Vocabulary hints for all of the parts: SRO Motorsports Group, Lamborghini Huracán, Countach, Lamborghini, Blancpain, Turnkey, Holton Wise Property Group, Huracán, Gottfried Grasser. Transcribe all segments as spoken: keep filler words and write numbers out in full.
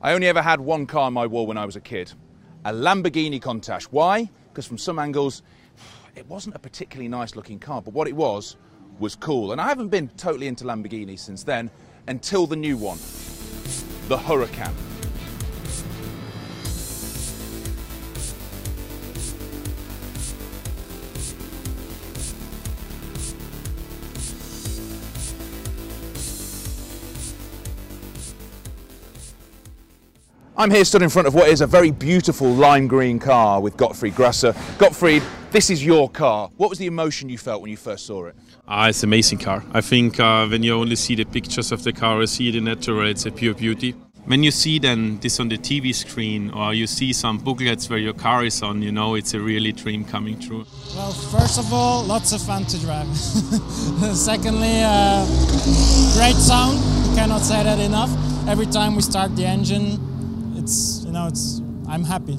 I only ever had one car on my wall when I was a kid, a Lamborghini Countach. Why? Because from some angles, it wasn't a particularly nice looking car, but what it was, was cool. And I haven't been totally into Lamborghini since then, until the new one, the Huracán. I'm here stood in front of what is a very beautiful lime green car with Gottfried Grasser. Gottfried, this is your car. What was the emotion you felt when you first saw it? Ah, it's an amazing car. I think uh, when you only see the pictures of the car or see it in natural, it's a pure beauty. When you see then this on the T V screen or you see some booklets where your car is on, you know it's a really dream coming true. Well, first of all, lots of fun to drive. Secondly, uh, great sound. You cannot say that enough. Every time we start the engine, It's, you know, it's, I'm happy.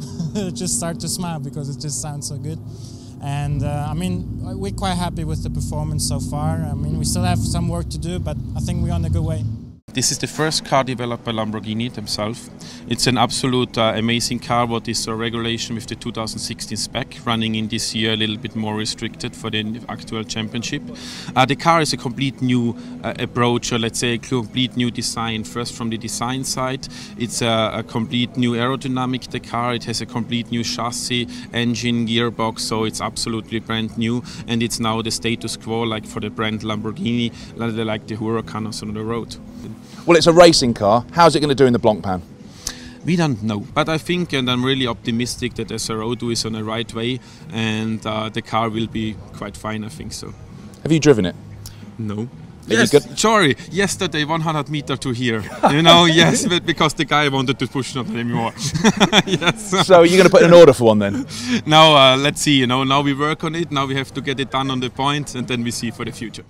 Just start to smile because it just sounds so good. And uh, I mean, we're quite happy with the performance so far. I mean, we still have some work to do, but I think we're on a good way. This is the first car developed by Lamborghini themselves. It's an absolute uh, amazing car. What is the regulation with the two thousand sixteen spec running in this year, a little bit more restricted for the actual championship. Uh, the car is a complete new uh, approach, or let's say a complete new design. First from the design side, it's a, a complete new aerodynamic, the car. It has a complete new chassis, engine, gearbox, so it's absolutely brand new. And it's now the status quo, like for the brand Lamborghini, like the Huracan on the road. Well, it's a racing car. How's it going to do in the Blancpain? We don't know, but I think, and I'm really optimistic that S R O two is on the right way, and uh, the car will be quite fine. I think so. Have you driven it? No. Yes, sorry. Yesterday, one hundred meter to here. You know, yes, but because the guy wanted to push not anymore. Yes. So you're going to put in an order for one then? Now uh, let's see. You know, now we work on it. Now we have to get it done on the point, and then we see for the future.